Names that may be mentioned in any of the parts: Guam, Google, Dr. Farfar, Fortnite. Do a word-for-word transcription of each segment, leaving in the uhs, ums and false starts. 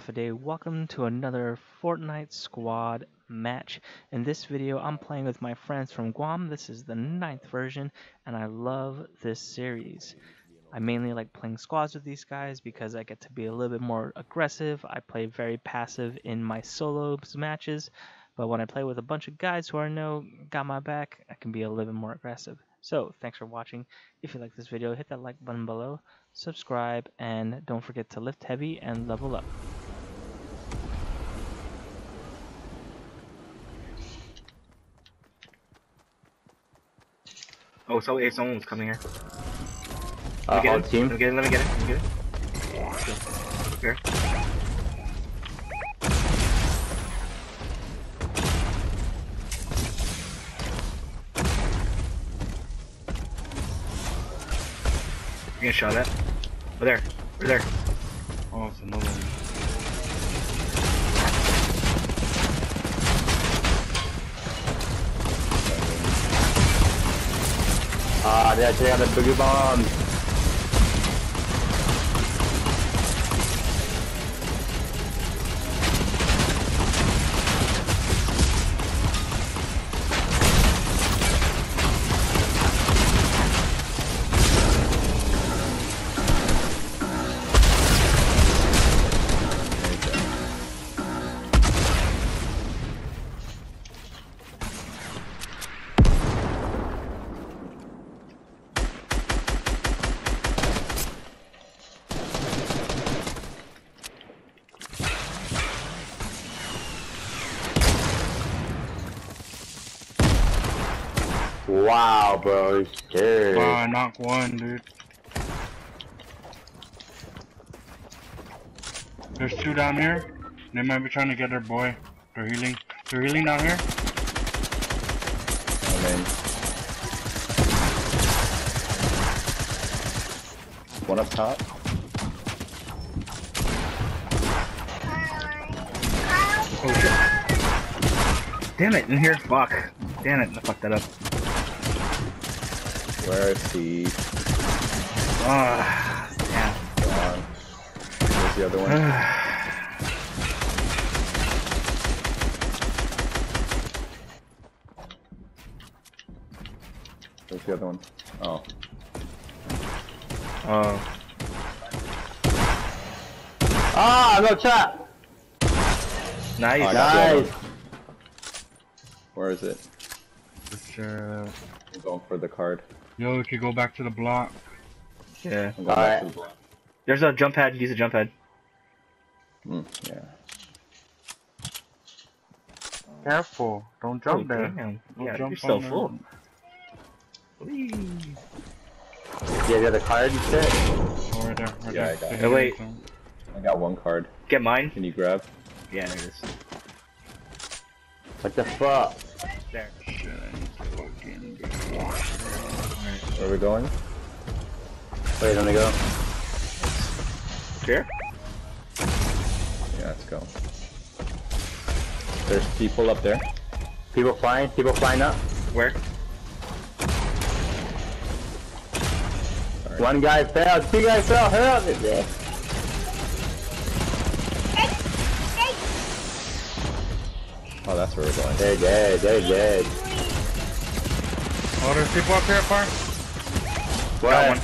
Alpha Day. Welcome to another Fortnite squad match. In this video I'm playing with my friends from Guam. This is the ninth version and I love this series. I mainly like playing squads with these guys because I get to be a little bit more aggressive. I play very passive in my solo matches, but when I play with a bunch of guys who I know got my back, I can be a little bit more aggressive. So thanks for watching. If you like this video, hit that like button below, subscribe, and don't forget to lift heavy and level up. Oh, so if someone's coming here. Uh, whole team. Let me get it, let me get it, let me get it. Here. You're gonna shot at. Oh, there. We're there. Oh, it's another one. Ah, they actually have a boogie bomb. Wow, bro, he's scared. Wow, I knocked one, dude. There's two down here. They might be trying to get their boy. They're healing. They're healing down here. Okay. One up top. Oh shit. Damn it, in here. Fuck. Damn it, I fucked that up. Where is he? Ah, oh, damn. Wow. Where's the other one? Where's the other one? Oh. Oh. Ah, oh, no chat! Nice. Oh, nice. Where is it? Sure. I'm going for the card. Yo, we could go back to the block. Yeah. All right. The block. There's a jump pad. Use a jump pad. Mm, yeah. Careful! Don't jump oh, there. Damn. Don't yeah, jump you're so there. Full. Please. Yeah, the other card. You said. Oh, right there. Right yeah, there. I got. It. Oh, wait. I got one card. Get mine. Can you grab? Yeah, there it is. What the fuck? There. Shit. Where are we going? Wait, let me go. Here? Yeah, let's go. There's people up there. People flying, people flying up. Where? Sorry. One guy fell, two guys fell, help! Yeah. Oh, that's where we're going. They're dead, they're dead. Oh, there's people up here, far. What? Got one.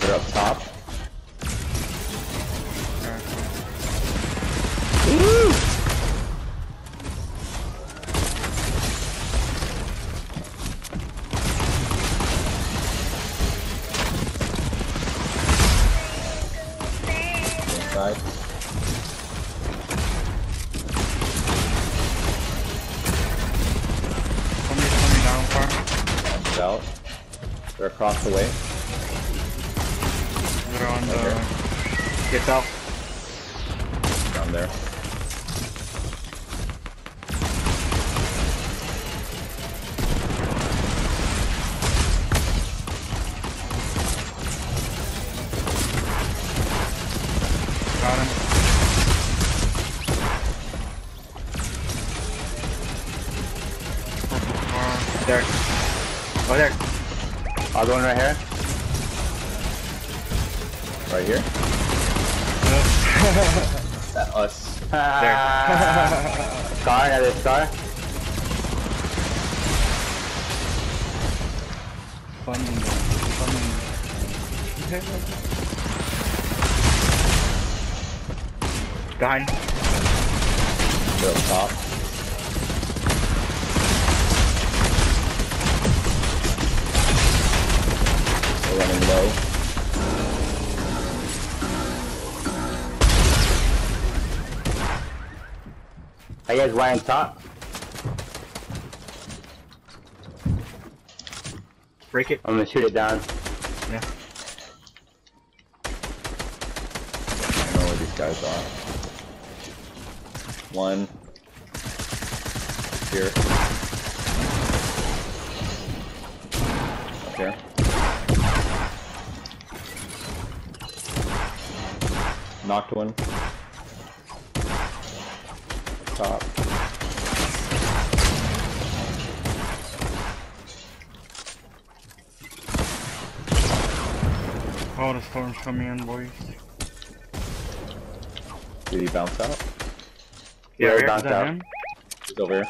They're up top. Woo! Nice. Out. They're across the way. They're on the... Get out. Down there. Got him. There. Oh, there. Other one right here. Right here? Is that us? There. Scar, another scar. Funding. Funding. Behind. Go top. We're running low. Are you guys running top? Break it. I'm gonna shoot it down. Yeah. I don't know where these guys are. One. Here. Up here. Knocked one. Top. Oh, the storm's coming in, boys. Did he bounce out? Yeah, he bounced out. Him? He's over here.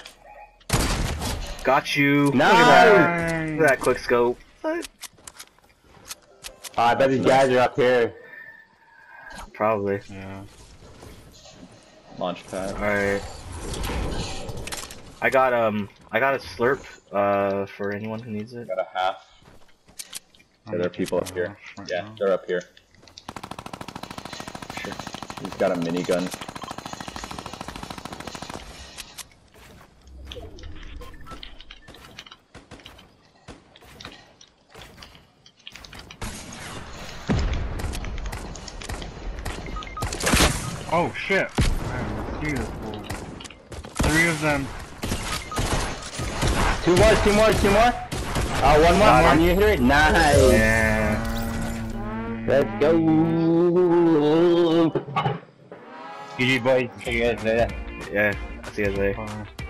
Got you. Nice. Look at that, Look at that quick scope. What? Uh, I bet these guys are up here. Probably. Yeah. Launch pad. Alright. I got um, I got a slurp uh for anyone who needs it. Got a half. Yeah, there are people up here. Right yeah, now. They're up here. Sure. He's got a minigun. Oh shit! Man, beautiful. Three of them. Two more, two more, two more. Uh, one more, uh, one you hit it? Nice! Yeah. Let's go! G G boys, see you guys later. Yeah, see you guys later. Bye.